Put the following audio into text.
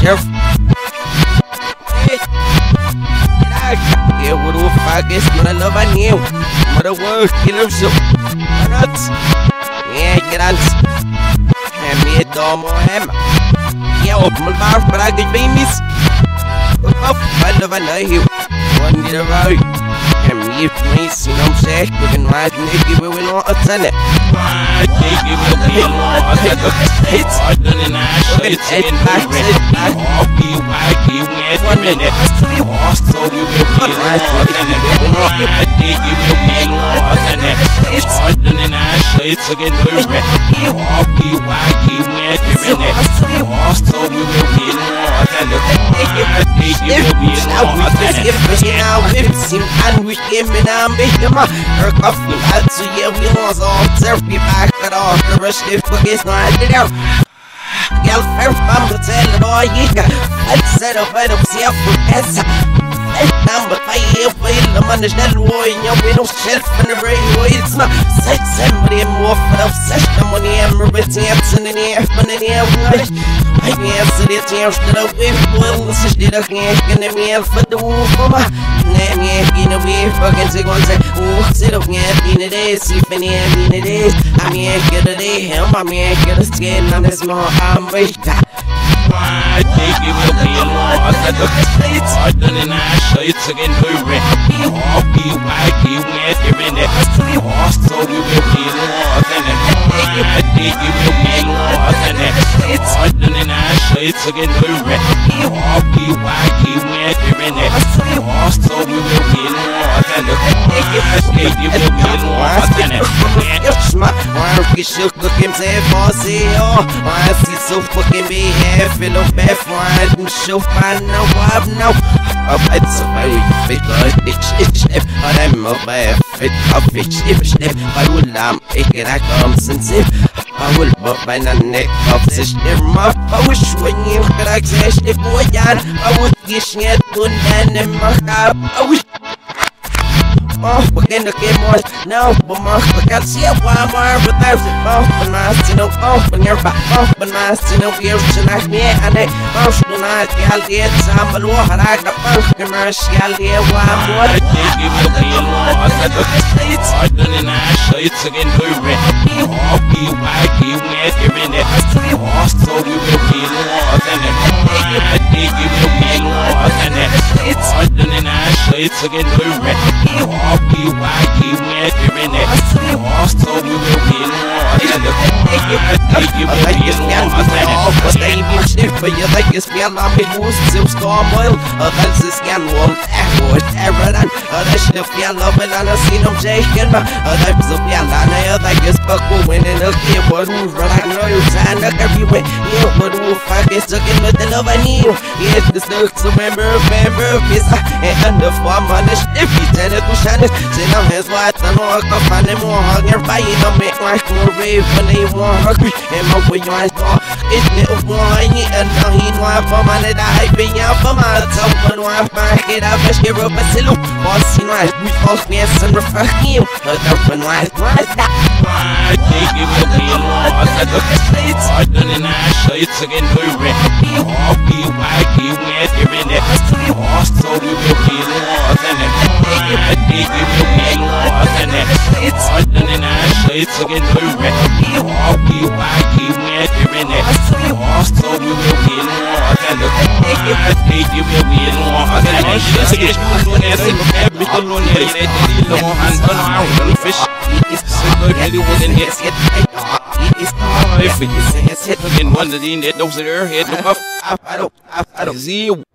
Sheriff. Yeah, what do I guess? What I love, I knew. What a word, you know, so. Yeah, get out. Hand me a dog or hammer. Yeah, open my mouth, but I could be miss. I love, I know you. One get around. And me, if you ain't seen them sex, we can ride naked, we will not attend it. I think it will be more than a hit. I Girl, first I'm gonna tell it all you got. I'd set up and observe for answer. That number five, the money that war in your window shelf and the railway. It's not sex and money and more for the obsession. Money and morality and sending the air for the air. I can't see the tears that I wait for. This is the can't get the meal for the wolf for my name. Yeah, in a way, fucking take one sec. Oh, sit up, yeah, in it is. If any, in it is. I'm here, get a day. I'm here, get a skin. I'm this more. I'm rich. I think it will be a lot of the streets. I don't know, it's again over. I'll be wacky when you're in it. Also, you will be lost in it. I think you will be lost in it. I don't know, it's again over. I'll be wacky when you're in it. Also, you will be lost in it. I think you will be lost in it. I'm shook, looking sad for CEO. I see so fucking behalf. Feel a bad friend, show find no wife now. I've had so very big, it's if I'm a bad fit of bitch. If I will lamb, it can I come since if I will but by the neck of this muff. I wish when you could access the boy, I would get shit good and in my car. I wish. Oh, we're gonna get more now, but more, I can't see a one more with us. Oh, but my sin of open your back. Oh, but my sin of yours tonight, me and it. Oh, tonight, y'all did some below, and I got a commercial here. One more, I think you will be a lot of the streets. I don't know, it's again over. I'll be wacky with you in it. Also, you will be lost in it. I think you will be lost in it. I don't know, it's again over. I'll be wacky when you're in it. Also, you will be lost. I think you will be lost in it. But they will shift for you like a spell on me. Who's still scarboiled? That's a scan wall. Echoes, everyone. That's the feel of it. And I see them shaking. That's a feel. I know that you're stuck winning. Okay, but who run? I know you're trying to everywhere. Yeah, but who fuck is stuck in with the love I need? Yes, this looks a member. Pizza. And the form on the shift. You tend to shine. Say no hands wide, I know I can find them more hug and fight. Don't make my school rave when they won't hug me. And my way on star, it's little boy, and now he know I'm for my letter. I've been out for my top, but when I find it, I wish you were a silhouette. Boss, you know, we all fans and refer him. But up and why that? I think it will be a loss at the streets. I don't know, it's again over. I'll be wacky when you're in it. Also, you will be lost in it. I think you will be lost in it. I don't know, it's again over. I'll be wacky when you're in it. Also, you will be lost in it. I think you will be lost in it. It's again over. I don't see you.